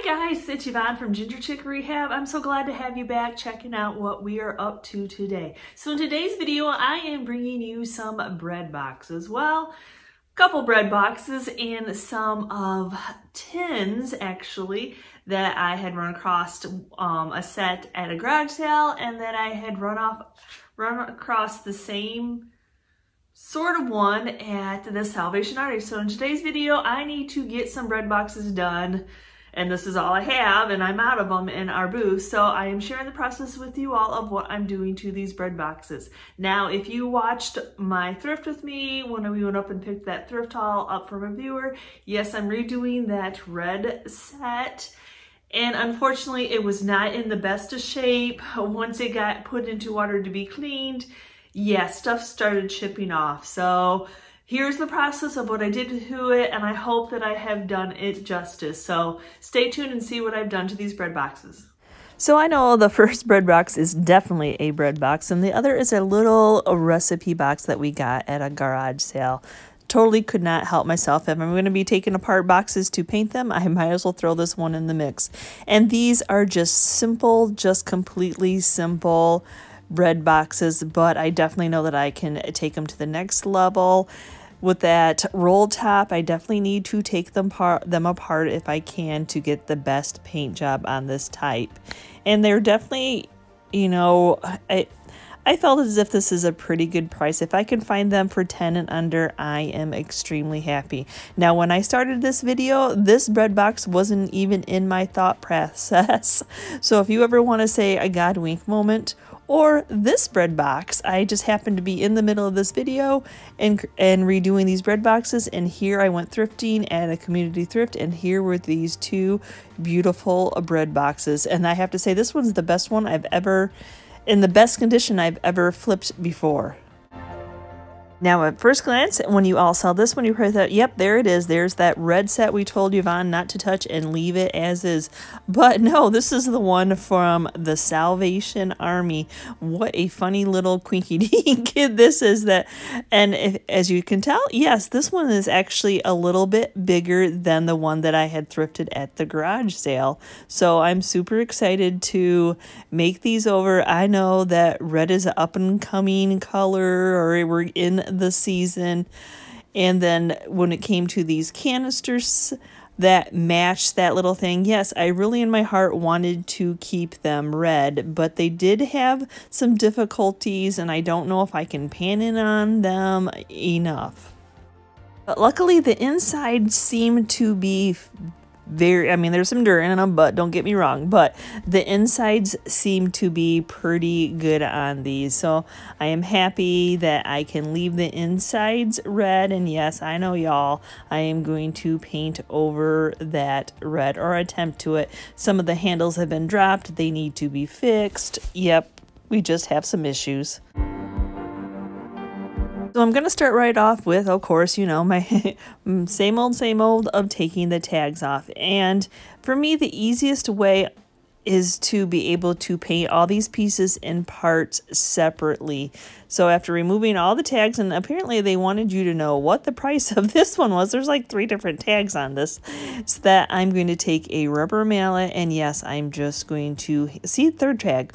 Hi guys, it's Yvonne from Ginger Chick Rehab. I'm so glad to have you back checking out what we are up to today. So in today's video, I am bringing you some bread boxes. Well, a couple bread boxes and some of tins actually that I had run across a set at a garage sale, and then I had run across the same sort of one at the Salvation Army. So in today's video, I need to get some bread boxes done. And this is all I have, and I'm out of them in our booth, so I am sharing the process with you all of what I'm doing to these bread boxes. Now, if you watched my thrift with me when we went up and picked that thrift haul up from a viewer, yes, I'm redoing that red set. And unfortunately, it was not in the best of shape. Once it got put into water to be cleaned, yes, stuff started chipping off. So here's the process of what I did to it, and I hope that I have done it justice. So stay tuned and see what I've done to these bread boxes. So I know the first bread box is definitely a bread box, and the other is a little recipe box that we got at a garage sale. Totally could not help myself. If I'm going to be taking apart boxes to paint them, I might as well throw this one in the mix. And these are just simple, just completely simple bread boxes, but I definitely know that I can take them to the next level. With that roll top, I definitely need to take them apart if I can to get the best paint job on this type. And they're definitely, you know, I felt as if this is a pretty good price. If I can find them for 10 and under, I am extremely happy. Now, when I started this video, this bread box wasn't even in my thought process. So if you ever want to say a God wink moment, or this bread box, I just happened to be in the middle of this video and redoing these bread boxes, and here I went thrifting at a community thrift, and here were these two beautiful bread boxes. And I have to say, this one's the best one I've ever, in the best condition I've ever flipped before. Now, at first glance, when you all saw this one, you probably thought, yep, there it is. There's that red set we told Yvonne not to touch and leave it as is. But no, this is the one from the Salvation Army. What a funny little quinky-dink kid this is. And if, as you can tell, yes, this one is actually a little bit bigger than the one that I had thrifted at the garage sale. So I'm super excited to make these over. I know that red is an up-and-coming color, or we're in the season. And then when it came to these canisters that matched that little thing, yes, I really in my heart wanted to keep them red, but they did have some difficulties, and I don't know if I can pan in on them enough. But luckily the inside seemed to be very, I mean, there's some dirt in them, but don't get me wrong, but the insides seem to be pretty good on these. So I am happy that I can leave the insides red. And yes, I know y'all, I am going to paint over that red, or attempt to it. Some of the handles have been dropped. They need to be fixed. Yep, we just have some issues. So I'm going to start right off with, of course, you know, my same old of taking the tags off. And for me, the easiest way is to be able to paint all these pieces and parts separately. So after removing all the tags, and apparently they wanted you to know what the price of this one was. There's like 3 different tags on this. So that I'm going to take a rubber mallet, and yes, I'm just going to, see, 3rd tag,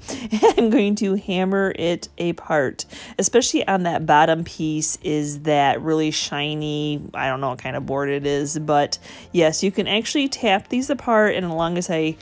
I'm going to hammer it apart. Especially on that bottom piece is that really shiny, I don't know what kind of board it is, but yes, you can actually tap these apart, and as long as I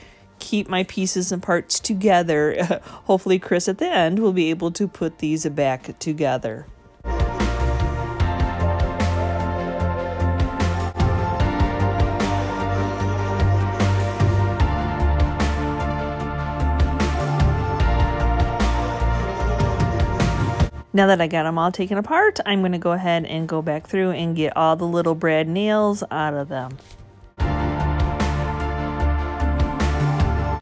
keep my pieces and parts together, hopefully Chris at the end will be able to put these back together. Now that I got them all taken apart, I'm going to go ahead and go back through and get all the little brad nails out of them.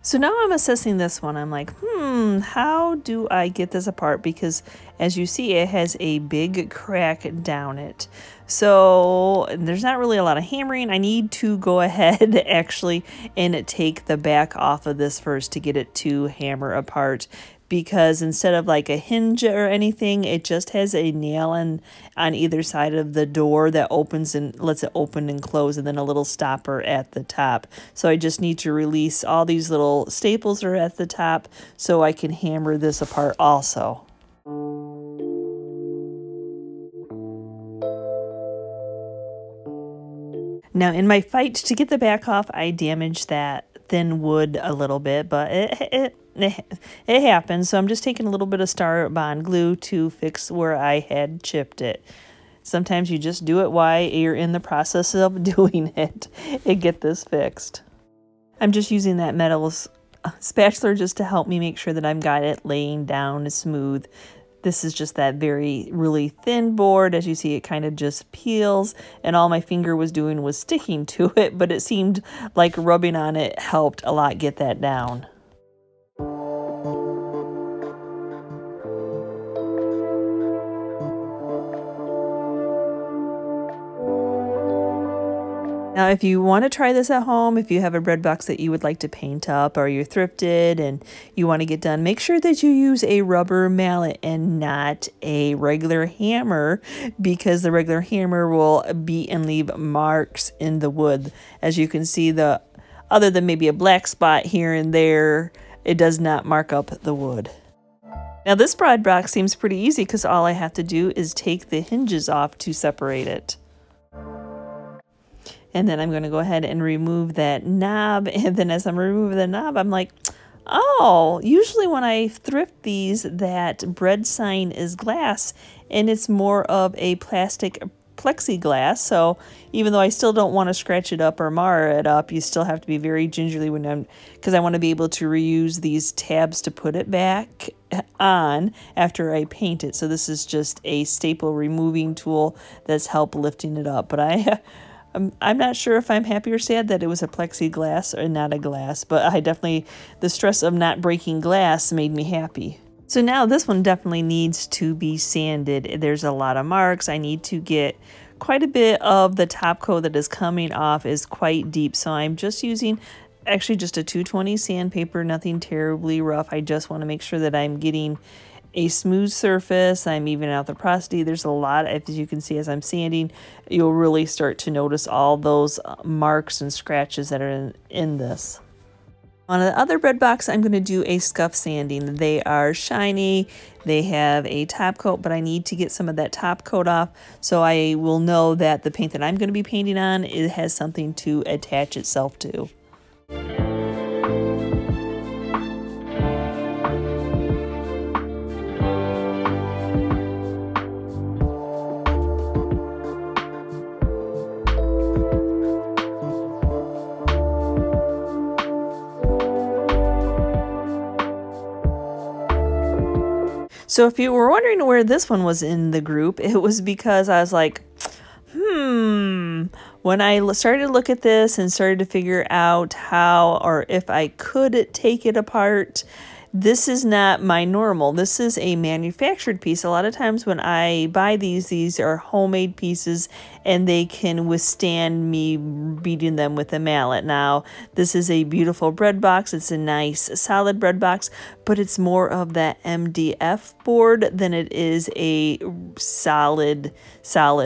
So now I'm assessing this one. I'm like, how do I get this apart? Because as you see, it has a big crack down it. So there's not really a lot of hammering. I need to go ahead actually and take the back off of this first to get it to hammer apart. because instead of like a hinge or anything, it just has a nail on either side of the door that opens and lets it open and close, and then a little stopper at the top. So I just need to release all these little staples that are at the top so I can hammer this apart also. Now in my fight to get the back off, I damaged that thin wood a little bit, but it happens. So I'm just taking a little bit of Starbond glue to fix where I had chipped it. Sometimes you just do it while you're in the process of doing it and get this fixed. I'm just using that metal spatula just to help me make sure that I've got it laying down smooth. This is just that really thin board. As you see, it kind of just peels, and all my finger was doing was sticking to it, but it seemed like rubbing on it helped a lot get that down. Now, if you want to try this at home, if you have a bread box that you would like to paint up, or you're thrifted and you want to get done, make sure that you use a rubber mallet and not a regular hammer, because the regular hammer will beat and leave marks in the wood. As you can see, other than maybe a black spot here and there, it does not mark up the wood. Now, this bread box seems pretty easy because all I have to do is take the hinges off to separate it. And then I'm going to go ahead and remove that knob. And then as I'm removing the knob, I'm like, oh, usually when I thrift these, that bread sign is glass, and it's more of a plastic plexiglass. So even though I still don't want to scratch it up or mar it up, you still have to be very gingerly when because I want to be able to reuse these tabs to put it back on after I paint it. So this is just a staple removing tool that's helped lifting it up. But I'm not sure if I'm happy or sad that it was a plexiglass or not a glass, but I definitely, the stress of not breaking glass made me happy. So now this one definitely needs to be sanded. There's a lot of marks. I need to get quite a bit of the top coat that is coming off is quite deep. So I'm just using actually just a 220 sandpaper, nothing terribly rough. I just want to make sure that I'm getting a smooth surface. I'm evening out the porosity. There's a lot, as you can see, as I'm sanding, you'll really start to notice all those marks and scratches that are in this. On the other bread box, I'm going to do a scuff sanding. They are shiny, they have a top coat, but I need to get some of that top coat off so I will know that the paint that I'm going to be painting on, it has something to attach itself to. So if you were wondering where this one was in the group, it was because I was like, when I started to look at this and started to figure out how or if I could take it apart, this is not my normal. This is a manufactured piece. A lot of times when I buy these are homemade pieces, and they can withstand me beating them with a mallet. Now, this is a beautiful bread box. It's a nice solid bread box, but it's more of that MDF board than it is a solid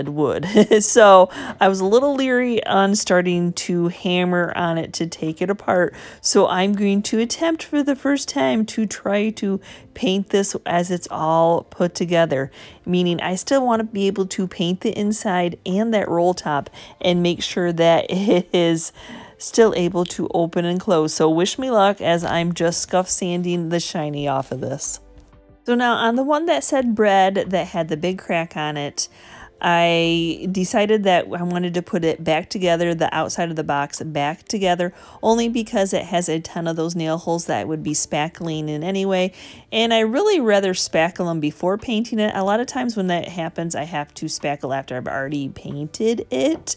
wood. So I was a little leery on starting to hammer on it to take it apart. So I'm going to attempt for the first time to try to paint this as it's all put together, meaning I still want to be able to paint the inside and that roll top and make sure that it is still able to open and close. So wish me luck as I'm just scuff sanding the shiny off of this. So now on the one that said bread that had the big crack on it, I decided that I wanted to put it back together, the outside of the box back together, only because it has a ton of those nail holes that I would be spackling in anyway. And I really rather spackle them before painting it. A lot of times when that happens, I have to spackle after I've already painted it.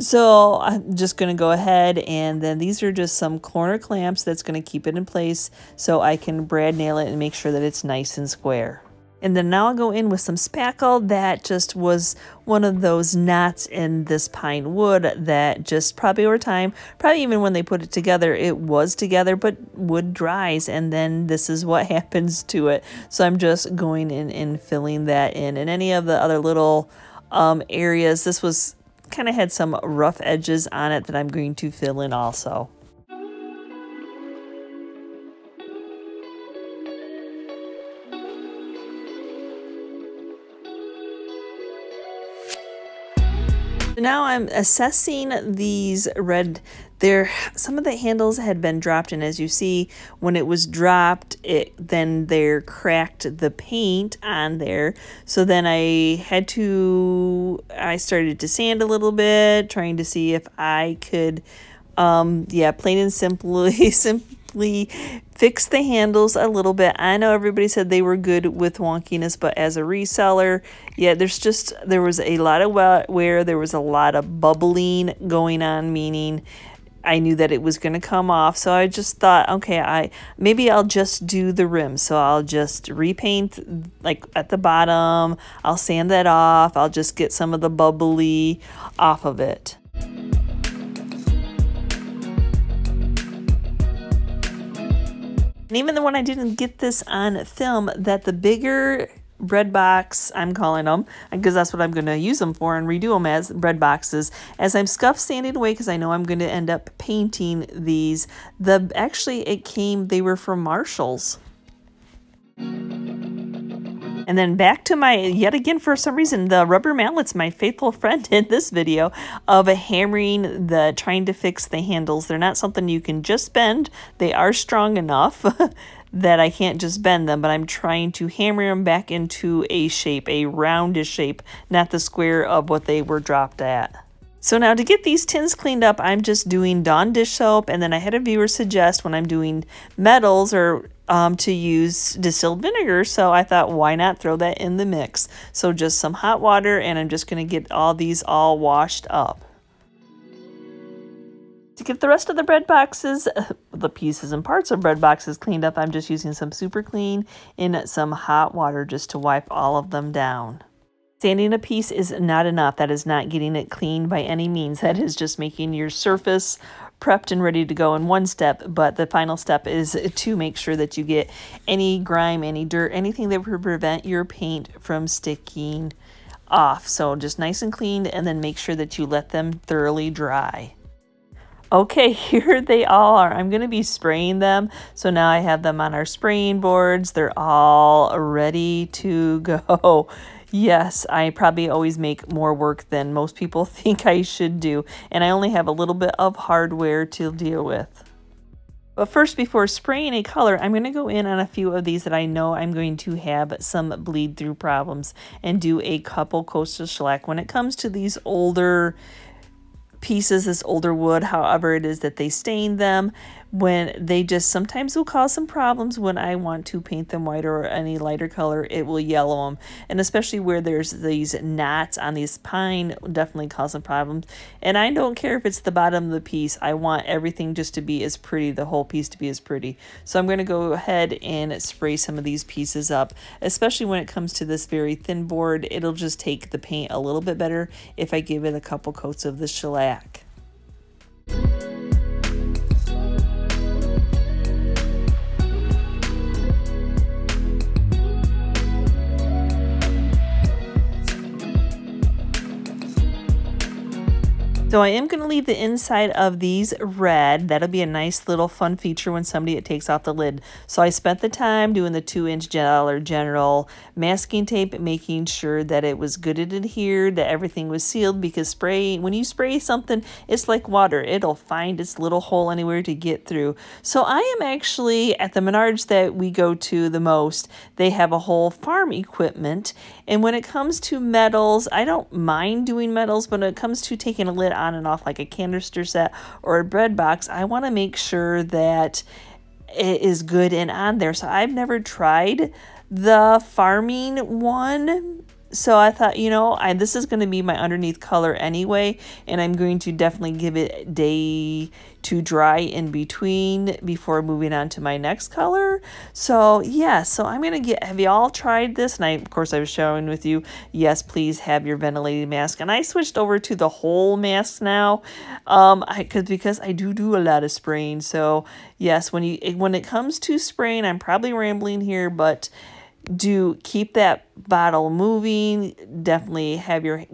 So I'm just going to go ahead, and then these are just some corner clamps that's going to keep it in place so I can brad nail it and make sure that it's nice and square. And then now I'll go in with some spackle. That just was one of those knots in this pine wood that just probably over time, probably even when they put it together, it was together, but wood dries and then this is what happens to it. So I'm just going in and filling that in. And any of the other little areas, this was kind of had some rough edges on it that I'm going to fill in also. Now I'm assessing these red. There, some of the handles had been dropped, and as you see, when it was dropped, then cracked the paint on there. So then I started to sand a little bit, trying to see if I could, yeah, plain and simply, fix the handles a little bit. I know everybody said they were good with wonkiness, but as a reseller, yeah, there was a lot of wear, there was a lot of bubbling going on, meaning I knew that it was going to come off. So I just thought, okay, maybe I'll just do the rim. So I'll just repaint like at the bottom, I'll sand that off, I'll just get some of the bubbly off of it. And even though when I didn't get this on film, that the bigger bread box, I'm calling them, because that's what I'm going to use them for and redo them as bread boxes. As I'm scuff sanding away, because I know I'm going to end up painting these, actually they were from Marshall's. And then back to my, yet again, for some reason, the rubber mallet's my faithful friend in this video of hammering trying to fix the handles. They're not something you can just bend. They are strong enough that I can't just bend them, but I'm trying to hammer them back into a shape, a roundish shape, not the square of what they were dropped at. So now to get these tins cleaned up, I'm just doing Dawn dish soap, and then I had a viewer suggest when I'm doing metals or to use distilled vinegar, so I thought, why not throw that in the mix? So just some hot water, and I'm just going to get all these all washed up. To get the rest of the bread boxes, the pieces and parts of bread boxes cleaned up, I'm just using some Superclean in some hot water just to wipe all of them down. Sanding a piece is not enough. That is not getting it clean by any means. That is just making your surface prepped and ready to go in one step, but the final step is to make sure that you get any grime, any dirt, anything that would prevent your paint from sticking off. So just nice and cleaned, and then make sure that you let them thoroughly dry. Okay, here they all are. I'm going to be spraying them. So now I have them on our spraying boards. They're all ready to go. Yes, I probably always make more work than most people think I should do, and I only have a little bit of hardware to deal with. But first, before spraying a color, I'm going to go in on a few of these that I know I'm going to have some bleed through problems and do a couple coats of shellac. When it comes to these older pieces, this older wood, however it is that they stain them, when they just sometimes will cause some problems. When I want to paint them white or any lighter color, it will yellow them, and especially where there's these knots on these pine, it will definitely cause some problems. And I don't care if it's the bottom of the piece, I want everything just to be as pretty, the whole piece to be as pretty. So I'm going to go ahead and spray some of these pieces up, especially when it comes to this very thin board. It'll just take the paint a little bit better if I give it a couple coats of the shellac. So I am going to leave the inside of these red. That'll be a nice little fun feature when somebody takes off the lid. So I spent the time doing the 2-inch Dollar General masking tape, making sure that it was good and adhered, that everything was sealed, because when you spray something, it's like water. It'll find its little hole anywhere to get through. So I am actually at the Menards that we go to the most. They have a whole farm equipment. And when it comes to metals, I don't mind doing metals, but when it comes to taking a lid on and off like a canister set or a bread box, I want to make sure that it is good and on there. So I've never tried the farming one, So I thought, you know, this is going to be my underneath color anyway, and I'm going to definitely give it a day to dry in between before moving on to my next color. So yeah, so I'm going to get, have you all tried this? And I, of course, I was sharing with you, yes, please have your ventilated mask. And I switched over to the whole mask now, because I do a lot of spraying. So yes, when it comes to spraying, I'm probably rambling here, but do keep that bottle moving. Definitely have your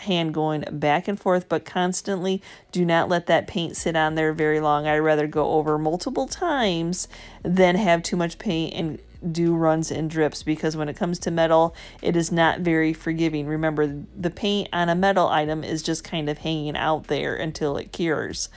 hand going back and forth, but constantly do not let that paint sit on there very long. I'd rather go over multiple times than have too much paint and do runs and drips, because when it comes to metal, it is not very forgiving. Remember, the paint on a metal item is just kind of hanging out there until it cures.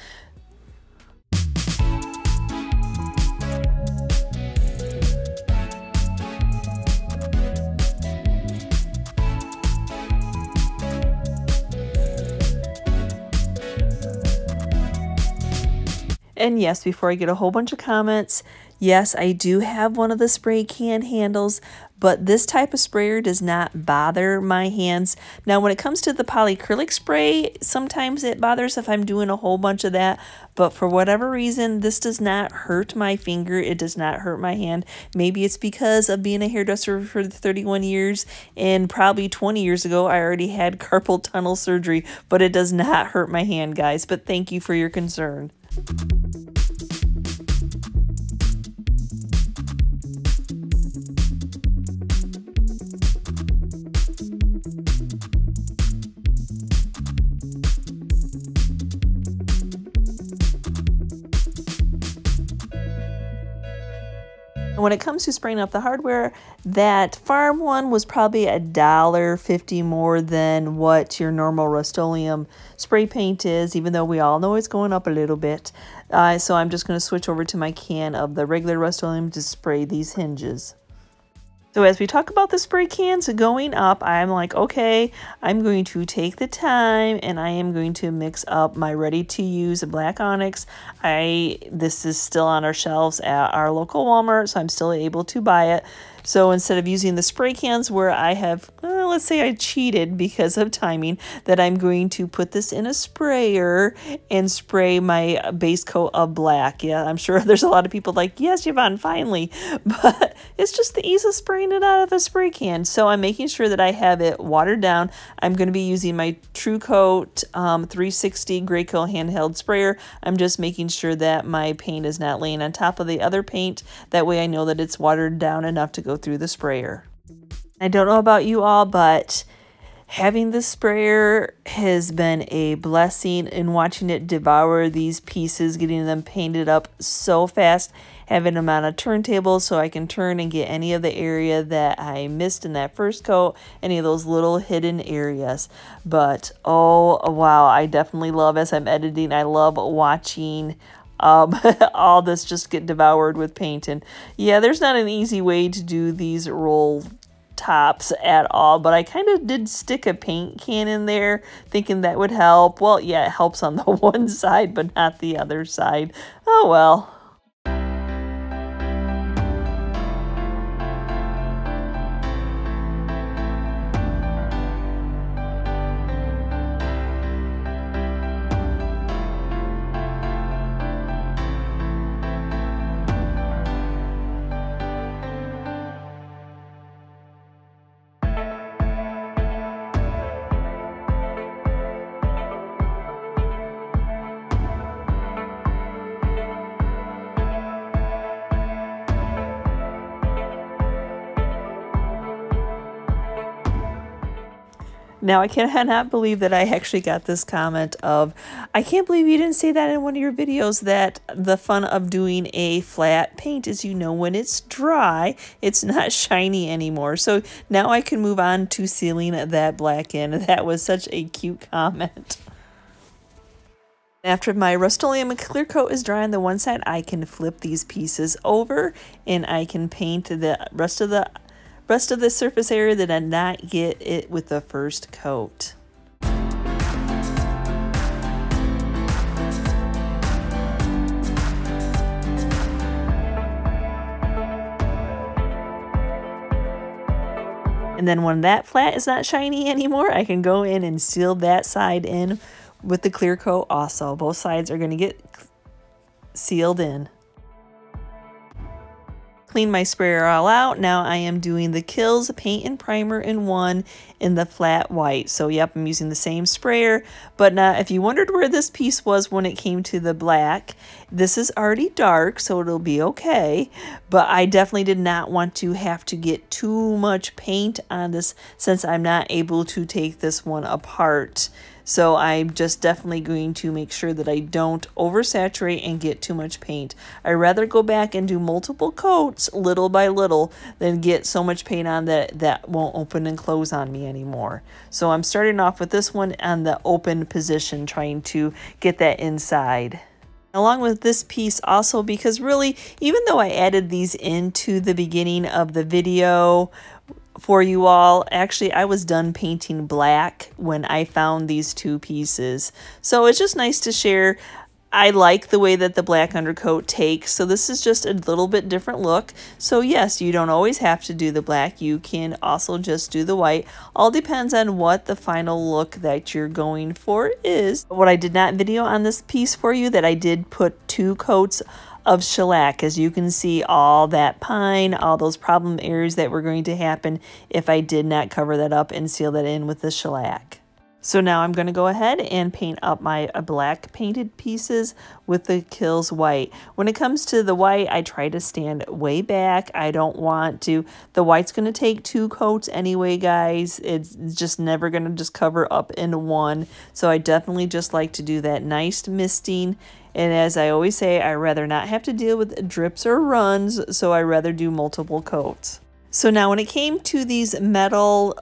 And yes, before I get a whole bunch of comments, yes, I do have one of the spray can handles, but this type of sprayer does not bother my hands. Now, when it comes to the polyacrylic spray, sometimes it bothers if I'm doing a whole bunch of that, but for whatever reason, this does not hurt my finger. It does not hurt my hand. Maybe it's because of being a hairdresser for 31 years, and probably 20 years ago, I already had carpal tunnel surgery, but it does not hurt my hand, guys. But thank you for your concern. When it comes to spraying up the hardware, that farm one was probably $1.50 more than what your normal Rust-Oleum spray paint is, even though we all know it's going up a little bit. So I'm just going to switch over to my can of the regular Rust-Oleum to spray these hinges. So as we talk about the spray cans going up, I'm like, okay, I'm going to take the time and I am going to mix up my ready-to-use black onyx. This is still on our shelves at our local Walmart, so I'm still able to buy it. So instead of using the spray cans where I have, let's say I cheated because of timing, that I'm going to put this in a sprayer and spray my base coat of black. Yeah, I'm sure there's a lot of people like, yes, Yvonne, finally. But it's just the ease of spraying it out of a spray can. So I'm making sure that I have it watered down. I'm going to be using my TrueCoat 360 Graco handheld sprayer. I'm just making sure that my paint is not laying on top of the other paint. That way I know that it's watered down enough to go through the sprayer. I don't know about you all, but having this sprayer has been a blessing, and watching it devour these pieces, getting them painted up so fast, having them on a turntable so I can turn and get any of the area that I missed in that first coat, any of those little hidden areas. But oh wow, I definitely love, as I'm editing, I love watching all this just get devoured with paint. And yeah, there's not an easy way to do these roll tops at all, but I kind of did stick a paint can in there thinking that would help. Well, yeah, it helps on the one side, but not the other side. Oh well. Now, I cannot believe that I actually got this comment of, I can't believe you didn't say that in one of your videos, that the fun of doing a flat paint is, you know, when it's dry, it's not shiny anymore. So now I can move on to sealing that black in. That was such a cute comment. After my Rust-Oleum clear coat is dry on the one side, I can flip these pieces over and I can paint the rest of the surface area that I did not get it with the first coat. And then when that flat is not shiny anymore, I can go in and seal that side in with the clear coat also. Both sides are going to get sealed in. Clean my sprayer all out. Now I am doing the KILZ paint and primer in one in the flat white. So yep, I'm using the same sprayer, but now if you wondered where this piece was when it came to the black, this is already dark, so it'll be okay, but I definitely did not want to have to get too much paint on this since I'm not able to take this one apart. So I'm just definitely going to make sure that I don't oversaturate and get too much paint. I'd rather go back and do multiple coats little by little than get so much paint on that won't open and close on me anymore. So I'm starting off with this one on the open position, trying to get that inside. Along with this piece also, because really, even though I added these into the beginning of the video for you all, actually I was done painting black when I found these two pieces. So it's just nice to share. I like the way that the black undercoat takes, so this is just a little bit different look. So yes, you don't always have to do the black. You can also just do the white. All depends on what the final look that you're going for is. What I did not video on this piece for you that I did put two coats of shellac, as you can see, all that pine, all those problem areas that were going to happen if I did not cover that up and seal that in with the shellac. So now I'm going to go ahead and paint up my black painted pieces with the KILZ white. When it comes to the white, I try to stand way back. I don't want to. The white's going to take two coats anyway, guys. It's just never going to just cover up in one. So I definitely just like to do that nice misting. And as I always say, I'd rather not have to deal with drips or runs, so I'd rather do multiple coats. So now when it came to these metal,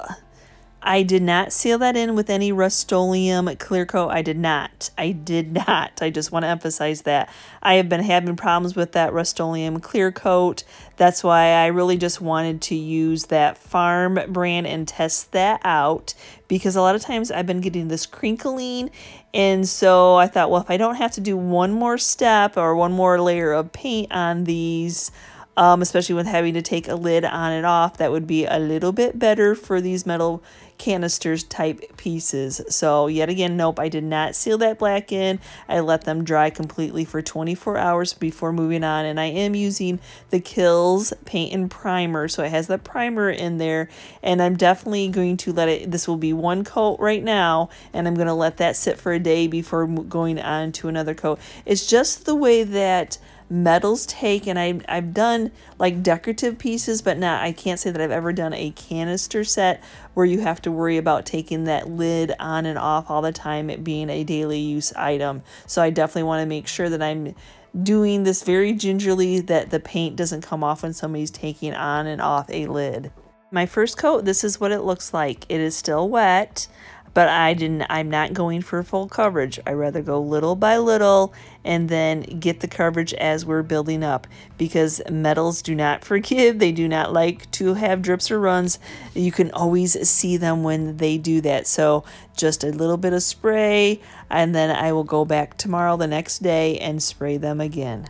I did not seal that in with any Rust-Oleum clear coat. I did not. I just want to emphasize that. I have been having problems with that Rust-Oleum clear coat. That's why I really just wanted to use that farm brand and test that out, because a lot of times I've been getting this crinkling, and so I thought, well, if I don't have to do one more step or one more layer of paint on these, especially with having to take a lid on and off, that would be a little bit better for these metal canisters type pieces. So yet again, nope, I did not seal that black in. I let them dry completely for 24 hours before moving on, and I am using the KILZ paint and primer, so it has the primer in there, and I'm definitely going to let it, this will be one coat right now, and I'm going to let that sit for a day before going on to another coat. It's just the way that metals take, and I've done like decorative pieces, but not, I can't say that I've ever done a canister set where you have to worry about taking that lid on and off all the time, it being a daily use item. So I definitely want to make sure that I'm doing this very gingerly, that the paint doesn't come off when somebody's taking on and off a lid. My first coat, this is what it looks like. It is still wet, but I'm not going for full coverage. I rather go little by little and then get the coverage as we're building up, because metals do not forgive. They do not like to have drips or runs. You can always see them when they do that. So just a little bit of spray, and then I will go back tomorrow, the next day, and spray them again.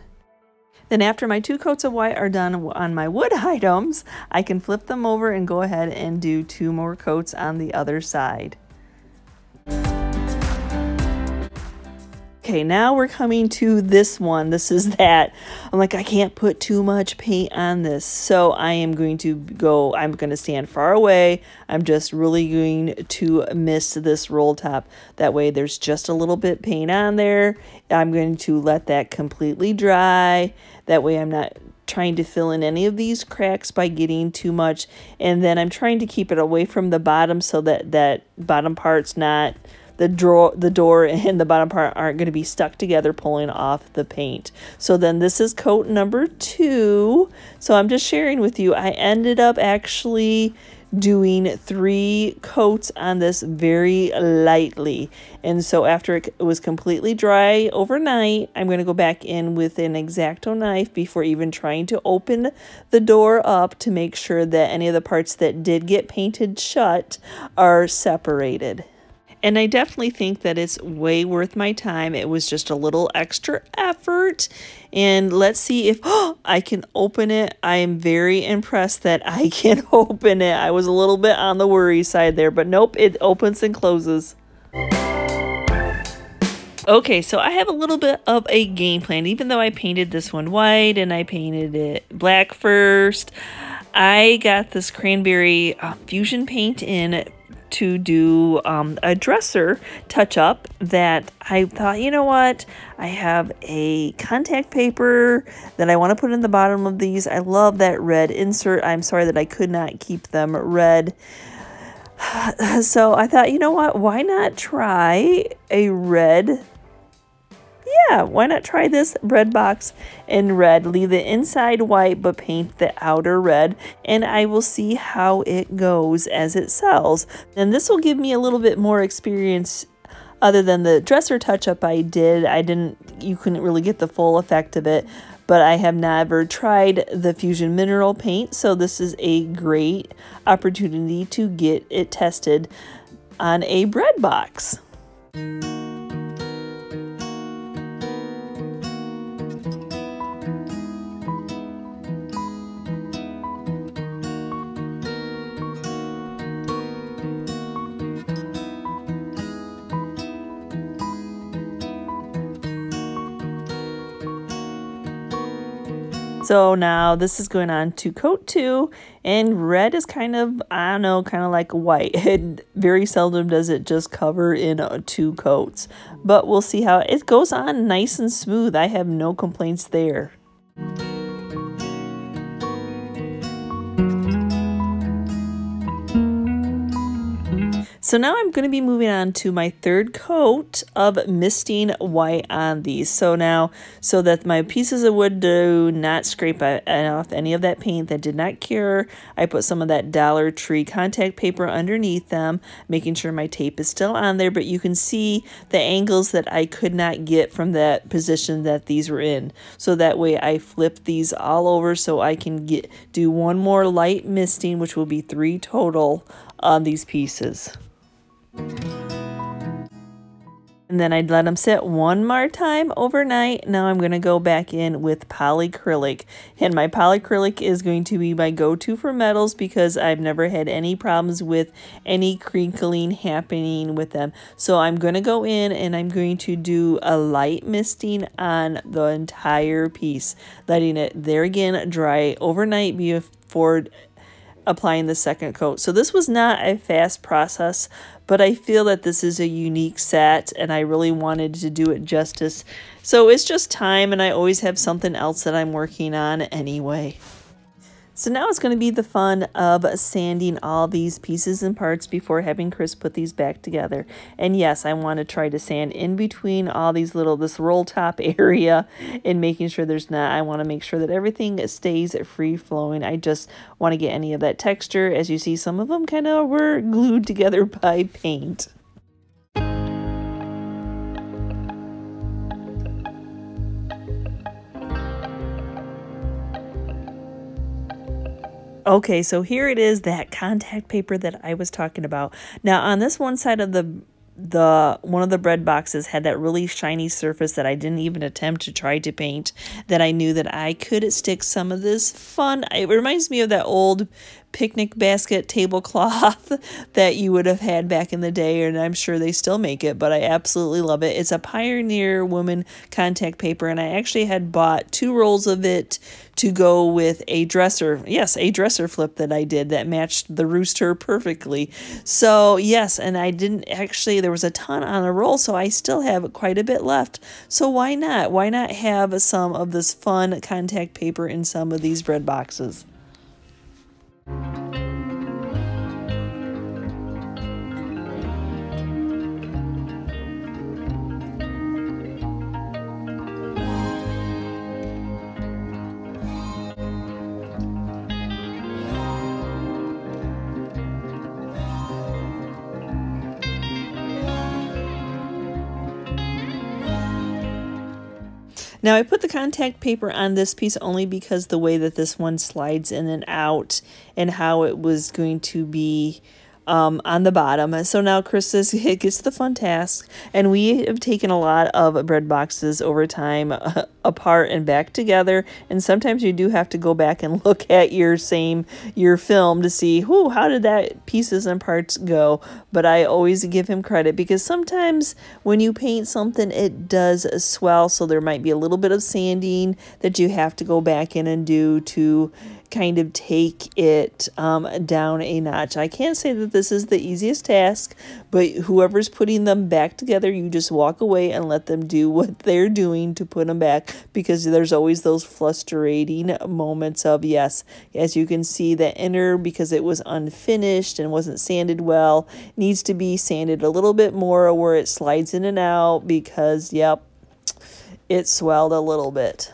Then after my two coats of white are done on my wood items, I can flip them over and go ahead and do two more coats on the other side. Okay, now we're coming to this one. This is that. I'm like, I can't put too much paint on this. So I am going to go, I'm going to stand far away. I'm just really going to mist this roll top. That way there's just a little bit paint on there. I'm going to let that completely dry. That way I'm not trying to fill in any of these cracks by getting too much. And then I'm trying to keep it away from the bottom so that that bottom part's not, the door and the bottom part aren't going to be stuck together pulling off the paint. So then this is coat number two. So I'm just sharing with you, I ended up actually doing three coats on this very lightly. And so after it was completely dry overnight, I'm going to go back in with an X-Acto knife before even trying to open the door up to make sure that any of the parts that did get painted shut are separated. And I definitely think that it's way worth my time. It was just a little extra effort. And let's see if I can open it. I am very impressed that I can open it. I was a little bit on the worry side there, but nope, it opens and closes. Okay, so I have a little bit of a game plan. Even though I painted this one white and I painted it black first, I got this cranberry fusion paint in to do a dresser touch-up that I thought, you know what, I have a contact paper that I want to put in the bottom of these. I love that red insert. I'm sorry that I could not keep them red. So I thought, you know what, why not try a red? Yeah, why not try this red box in red? Leave the inside white, but paint the outer red, and I will see how it goes as it sells. And this will give me a little bit more experience other than the dresser touch-up I did. You couldn't really get the full effect of it, but I have never tried the Fusion Mineral Paint, so this is a great opportunity to get it tested on a bread box. So now this is going on to coat 2, and red is kind of, I don't know, kind of like white. It very seldom does it just cover in 2 coats, but we'll see how it goes on nice and smooth. I have no complaints there. So now I'm going to be moving on to my 3rd coat of misting white on these. So now, so that my pieces of wood do not scrape off any of that paint that did not cure, I put some of that Dollar Tree contact paper underneath them, making sure my tape is still on there. But you can see the angles that I could not get from that position that these were in. So that way I flip these all over so I can do one more light misting, which will be 3 total on these pieces. And then I'd let them sit one more time overnight. Now I'm going to go back in with polyacrylic, and my polyacrylic is going to be my go-to for metals because I've never had any problems with any crinkling happening with them. So I'm going to go in and I'm going to do a light misting on the entire piece, letting it there again dry overnight before applying the 2nd coat. So this was not a fast process, but I feel that this is a unique set and I really wanted to do it justice. So it's just time, and I always have something else that I'm working on anyway. So now it's going to be the fun of sanding all these pieces and parts before having Chris put these back together. And yes, I want to try to sand in between all these this roll top area and making sure I want to make sure that everything stays free flowing. I just want to get any of that texture. As you see, some of them kind of were glued together by paint. Okay, so here it is, that contact paper that I was talking about. Now, on this one side of the one of the bread boxes had that really shiny surface that I didn't even attempt to try to paint, that I knew that I could stick some of this fun. It reminds me of that old picnic basket tablecloth that you would have had back in the day, and I'm sure they still make it, but I absolutely love it. It's a Pioneer Woman contact paper, and I actually had bought 2 rolls of it to go with a dresser. Yes, a dresser flip that I did that matched the rooster perfectly. So yes, and I didn't actually, there was a ton on a roll, so I still have quite a bit left. So why not? Why not have some of this fun contact paper in some of these bread boxes? Now I put the contact paper on this piece only because the way that this one slides in and out and how it was going to be on the bottom. So now Chris gets the fun task, and we have taken a lot of bread boxes over time apart and back together, and sometimes you do have to go back and look at your film to see, whoo, how did that pieces and parts go? But I always give him credit, because sometimes when you paint something, it does swell, so there might be a little bit of sanding that you have to go back in and do to kind of take it down a notch. I can't say that this is the easiest task, but whoever's putting them back together, you just walk away and let them do what they're doing to put them back, because there's always those frustrating moments of, yes, as you can see, the inner, because it was unfinished and wasn't sanded well, needs to be sanded a little bit more where it slides in and out, because, yep, it swelled a little bit.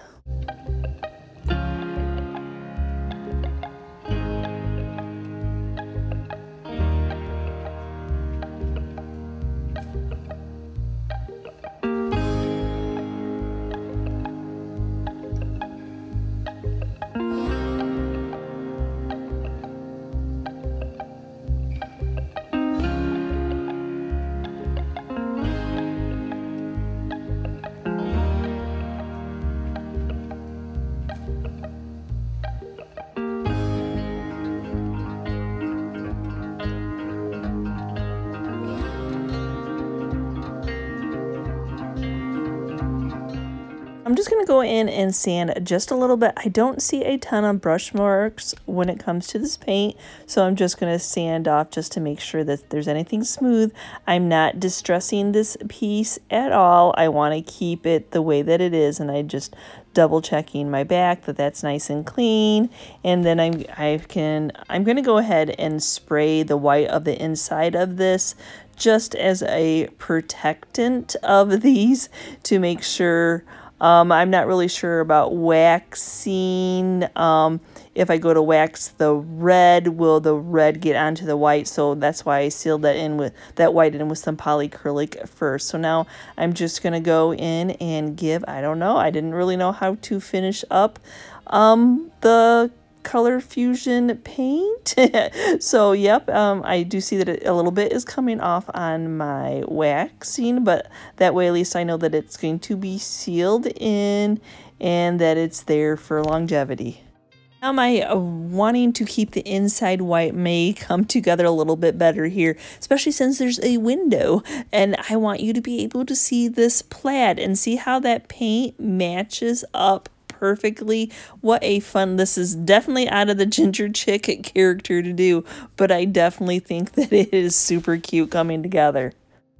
I'm just going to go in and sand just a little bit. I don't see a ton of brush marks when it comes to this paint, so I'm just going to sand off just to make sure that there's anything smooth. I'm not distressing this piece at all. I want to keep it the way that it is, and I just double checking my back that that's nice and clean. And then I'm going to go ahead and spray the white of the inside of this just as a protectant of these to make sure. I'm not really sure about waxing. If I go to wax the red, will the red get onto the white? So that's why I sealed that in with that white in with some polyacrylic first. So now I'm just gonna go in and give, I don't know, I didn't really know how to finish up the color fusion paint. So yep, I do see that a little bit is coming off on my waxing, but that way at least I know that it's going to be sealed in and that it's there for longevity. Now my wanting to keep the inside white may come together a little bit better here, especially since there's a window, and I want you to be able to see this plaid and see how that paint matches up perfectly. What a fun, this is definitely out of the Ginger Chick character to do, but I definitely think that it is super cute coming together.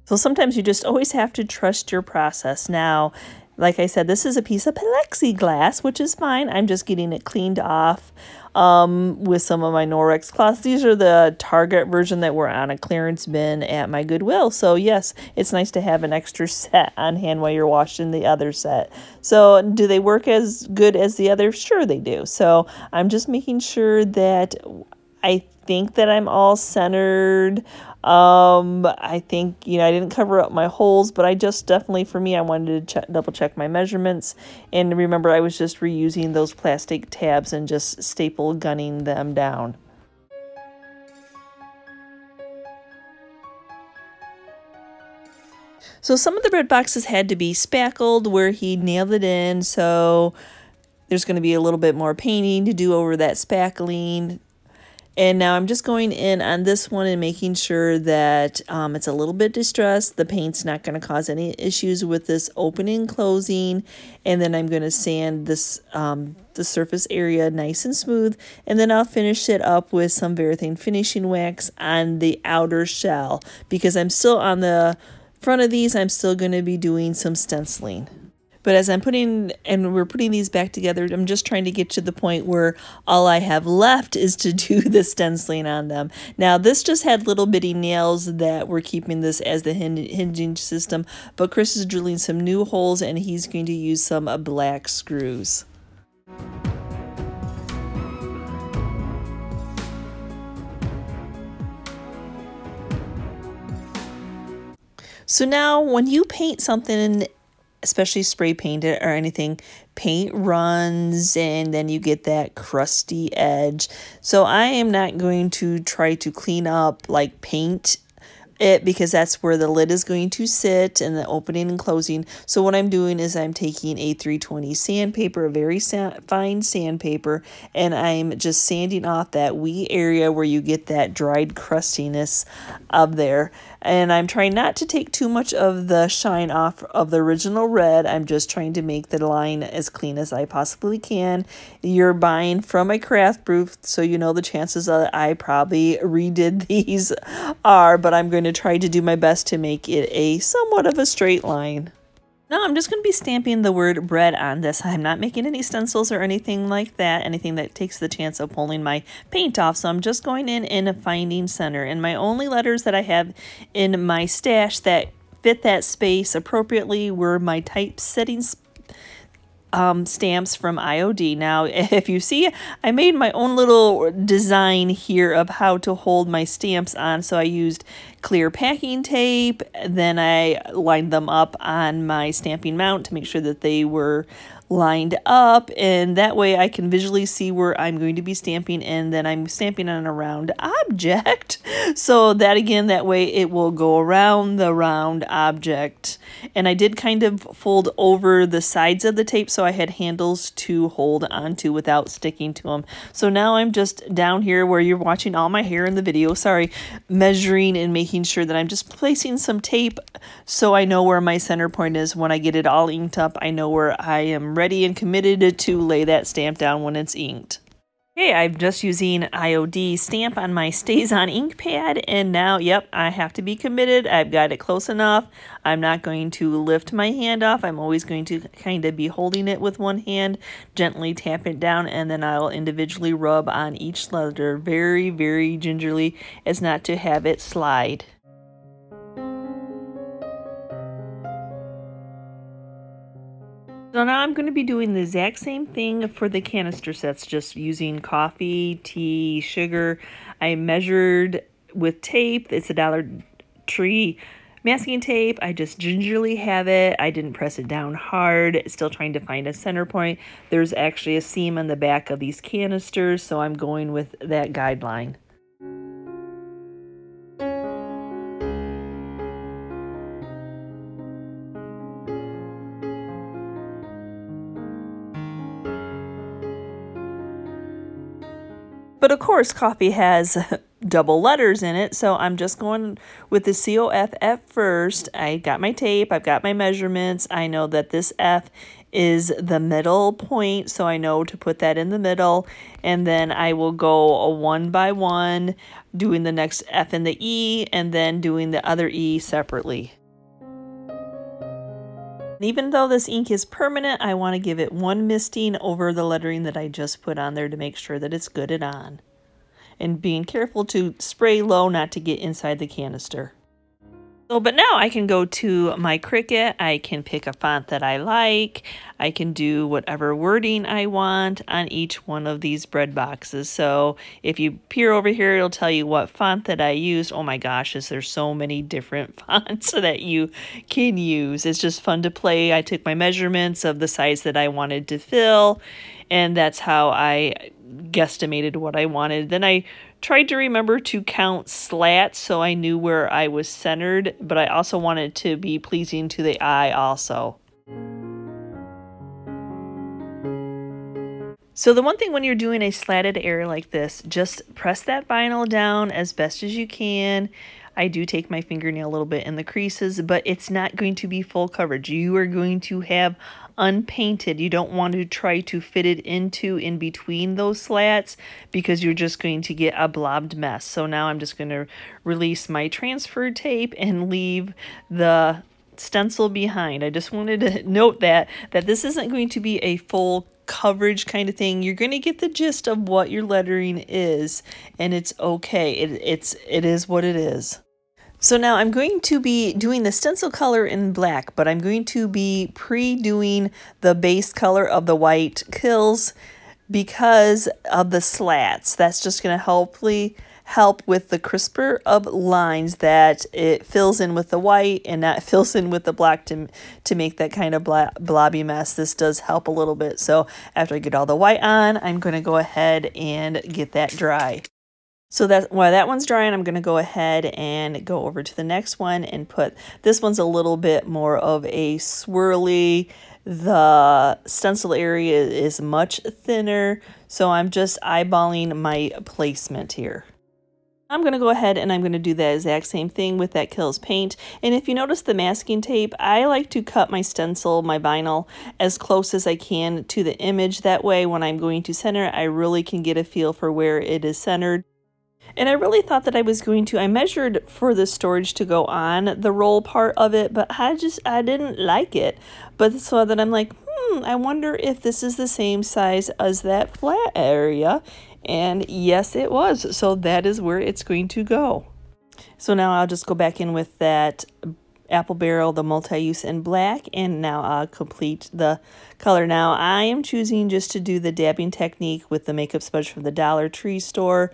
So sometimes you just always have to trust your process. Now, like I said, this is a piece of plexiglass, which is fine. I'm just getting it cleaned off with some of my Norex cloths. These are the Target version that were on a clearance bin at my Goodwill. So yes, it's nice to have an extra set on hand while you're washing the other set. So do they work as good as the other? Sure they do. So I'm just making sure that I think that I'm all centered. I think, you know, I didn't cover up my holes, but I just definitely, for me, I wanted to double check my measurements. And remember, I was just reusing those plastic tabs and just staple gunning them down. So some of the bread boxes had to be spackled where he nailed it in. So there's going to be a little bit more painting to do over that spackling. And now I'm just going in on this one and making sure that it's a little bit distressed. The paint's not going to cause any issues with this opening and closing. And then I'm going to sand this the surface area nice and smooth. And then I'll finish it up with some Varithane finishing wax on the outer shell. Because I'm still on the front of these, I'm still going to be doing some stenciling. But as I'm putting, and we're putting these back together, I'm just trying to get to the point where all I have left is to do the stenciling on them. Now this just had little bitty nails that we're keeping this as the hinging system, but Chris is drilling some new holes and he's going to use some black screws. So now when you paint something especially spray painted or anything, paint runs and then you get that crusty edge. So I am not going to try to clean up like paint it, because that's where the lid is going to sit and the opening and closing. So what I'm doing is I'm taking a 320 sandpaper, a very fine sandpaper, and I'm just sanding off that wee area where you get that dried crustiness up there. And I'm trying not to take too much of the shine off of the original red. I'm just trying to make the line as clean as I possibly can. You're buying from a craft booth, so you know the chances that I probably redid these are, but I'm going to try to do my best to make it a somewhat of a straight line. Now I'm just going to be stamping the word bread on this. I'm not making any stencils or anything like that, anything that takes the chance of pulling my paint off. So I'm just going in a finding center. And my only letters that I have in my stash that fit that space appropriately were my typesetting stamps from IOD. Now, if you see, I made my own little design here of how to hold my stamps on. So I used clear packing tape, then I lined them up on my stamping mount to make sure that they were lined up, and that way I can visually see where I'm going to be stamping, and then I'm stamping on a round object. So that again, that way it will go around the round object. And I did kind of fold over the sides of the tape so I had handles to hold onto without sticking to them. So now I'm just down here where you're watching all my hair in the video, sorry, measuring and making sure that I'm just placing some tape so I know where my center point is. When I get it all inked up, I know where I am ready and committed to lay that stamp down when it's inked. Okay, I'm just using IOD stamp on my Stays On ink pad, and now, yep, I have to be committed. I've got it close enough. I'm not going to lift my hand off. I'm always going to kind of be holding it with one hand, gently tap it down, and then I'll individually rub on each letter very, very gingerly as not to have it slide. So now I'm going to be doing the exact same thing for the canister sets, just using coffee, tea, sugar. I measured with tape. It's a Dollar Tree masking tape. I just gingerly have it. I didn't press it down hard. Still trying to find a center point. There's actually a seam on the back of these canisters, so I'm going with that guideline. But of course, coffee has double letters in it, so I'm just going with the COFF first. I got my tape, I've got my measurements. I know that this F is the middle point, so I know to put that in the middle. And then I will go a one by one, doing the next F and the E, and then doing the other E separately. Even though this ink is permanent, I want to give it one misting over the lettering that I just put on there to make sure that it's good and on. And being careful to spray low, not to get inside the canister. So, but now I can go to my Cricut, I can pick a font that I like, I can do whatever wording I want on each one of these bread boxes. So if you peer over here, it'll tell you what font that I used. Oh my gosh, there's so many different fonts that you can use. It's just fun to play. I took my measurements of the size that I wanted to fill, and that's how I guesstimated what I wanted. Then I tried to remember to count slats so I knew where I was centered, but I also wanted to be pleasing to the eye also. So the one thing when you're doing a slatted area like this, just press that vinyl down as best as you can. I do take my fingernail a little bit in the creases, but it's not going to be full coverage. You are going to have unpainted. You don't want to try to fit it into in between those slats, because you're just going to get a blobbed mess. So now I'm just going to release my transfer tape and leave the stencil behind. I just wanted to note that this isn't going to be a full coverage kind of thing. You're going to get the gist of what your lettering is, and it's okay. It is what it is. So now I'm going to be doing the stencil color in black, but I'm going to be pre-doing the base color of the white KILZ because of the slats. That's just going to helpfully help with the crisper of lines, that it fills in with the white and that fills in with the black to make that kind of blobby mess. This does help a little bit. So after I get all the white on, I'm going to go ahead and get that dry. So that while that one's drying, I'm going to go ahead and go over to the next one and put, this one's a little bit more of a swirly. The stencil area is much thinner, so I'm just eyeballing my placement here. I'm going to go ahead and I'm going to do that exact same thing with that KILZ paint. And if you notice the masking tape, I like to cut my stencil, my vinyl, as close as I can to the image. That way, when I'm going to center, I really can get a feel for where it is centered. And I really thought that I was going to, I measured for the storage to go on the roll part of it, but I didn't like it. But so then I'm like, I wonder if this is the same size as that flat area. And yes, it was. So that is where it's going to go. So now I'll just go back in with that Apple Barrel, the multi-use in black, and now I'll complete the color. Now I am choosing just to do the dabbing technique with the makeup sponge from the Dollar Tree store.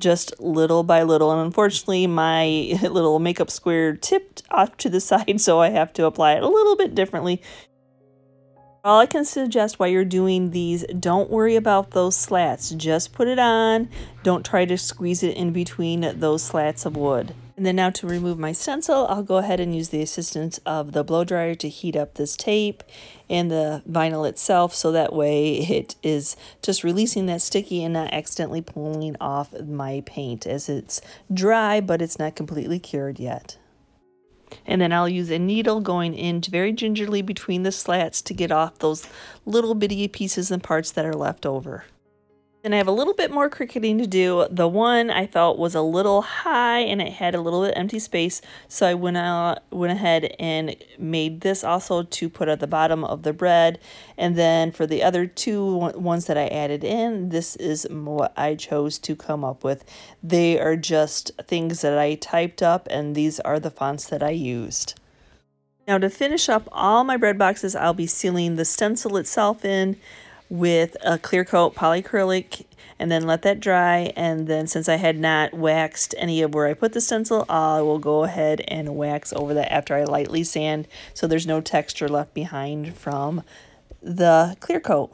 Just little by little, and unfortunately my little makeup square tipped off to the side, so I have to apply it a little bit differently. All I can suggest while you're doing these, don't worry about those slats. Just put it on. Don't try to squeeze it in between those slats of wood. And then now to remove my stencil, I'll go ahead and use the assistance of the blow dryer to heat up this tape and the vinyl itself, so that way it is just releasing that sticky and not accidentally pulling off my paint, as it's dry but it's not completely cured yet. And then I'll use a needle going in very gingerly between the slats to get off those little bitty pieces and parts that are left over. And I have a little bit more cricketing to do. The one I felt was a little high and it had a little bit empty space, so I went ahead and made this also to put at the bottom of the bread. And then for the other two ones that I added in, this is what I chose to come up with. They are just things that I typed up, and these are the fonts that I used. Now to finish up all my bread boxes, I'll be sealing the stencil itself in with a clear coat polyacrylic, and then let that dry. And then since I had not waxed any of where I put the stencil, I will go ahead and wax over that after I lightly sand, so there's no texture left behind from the clear coat.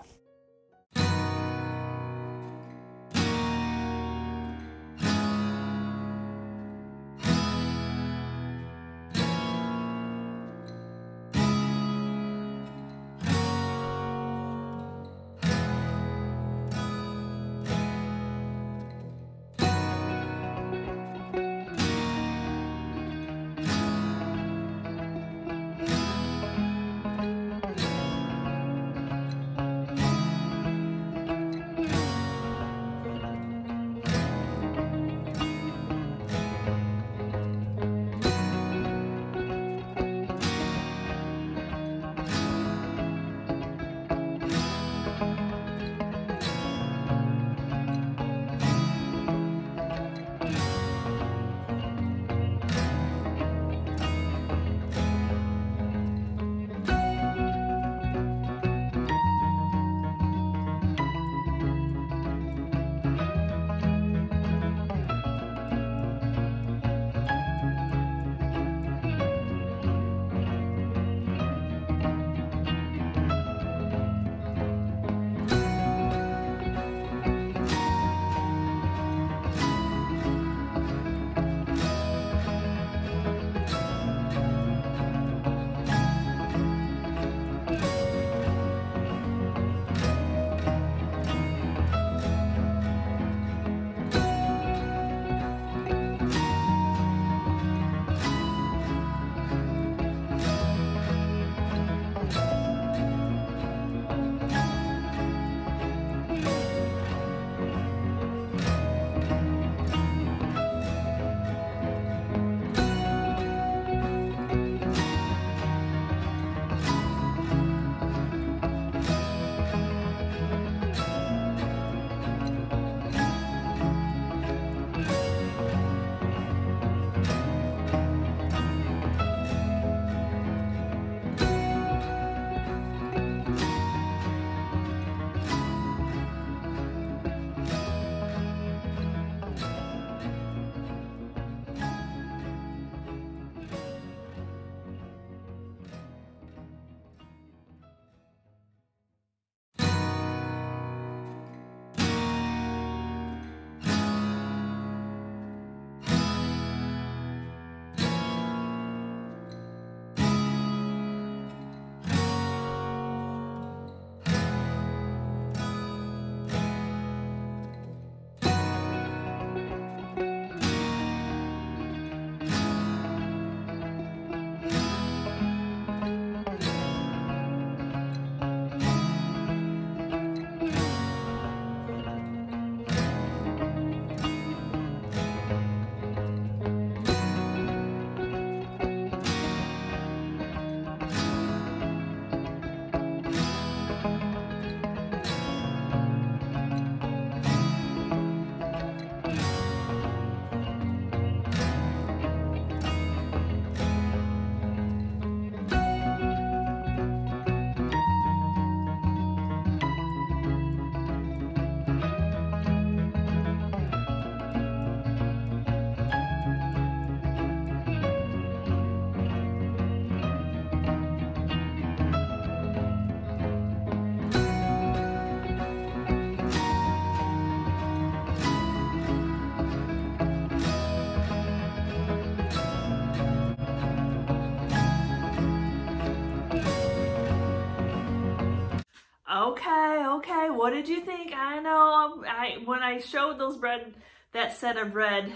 okay, what did you think? I know, when I showed those bread, that set of bread,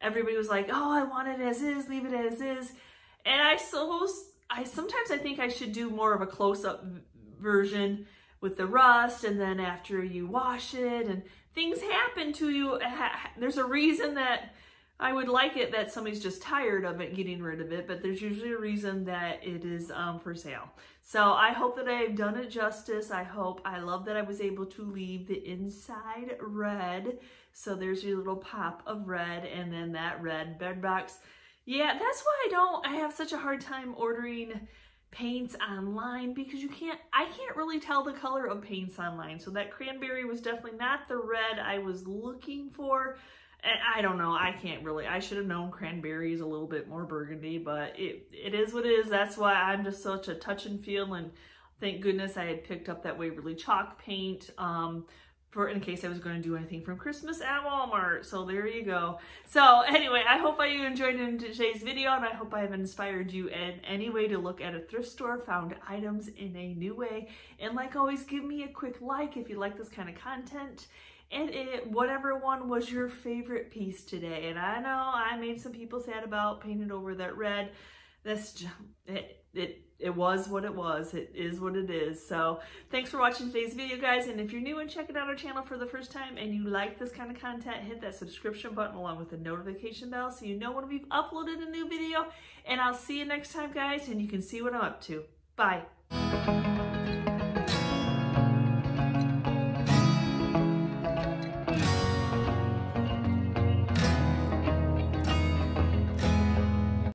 everybody was like, oh, I want it as is, leave it as is. And I suppose, sometimes I think I should do more of a close-up version with the rust, and then after you wash it, and things happen to you. There's a reason that I would like it that somebody's just tired of it, getting rid of it, but there's usually a reason that it is for sale. So I hope that I've done it justice. I love that I was able to leave the inside red. So there's your little pop of red, and then that red bed box. Yeah, that's why I have such a hard time ordering paints online, because I can't really tell the color of paints online. So that cranberry was definitely not the red I was looking for. And I don't know, I can't really, I should have known cranberry is a little bit more burgundy, but it is what it is. That's why I'm just such a touch and feel, and thank goodness I had picked up that Waverly chalk paint for in case I was going to do anything from Christmas at Walmart. So there you go. So anyway, I hope you enjoyed today's video, and I hope I have inspired you in any way to look at a thrift store found items in a new way. And like always, give me a quick like if you like this kind of content. And whatever one was your favorite piece today. And I know I made some people sad about painted over that red. That's it was what it was. It is what it is. So thanks for watching today's video, guys. And if you're new and checking out our channel for the first time and you like this kind of content, hit that subscription button along with the notification bell so you know when we've uploaded a new video. And I'll see you next time, guys. And you can see what I'm up to. Bye.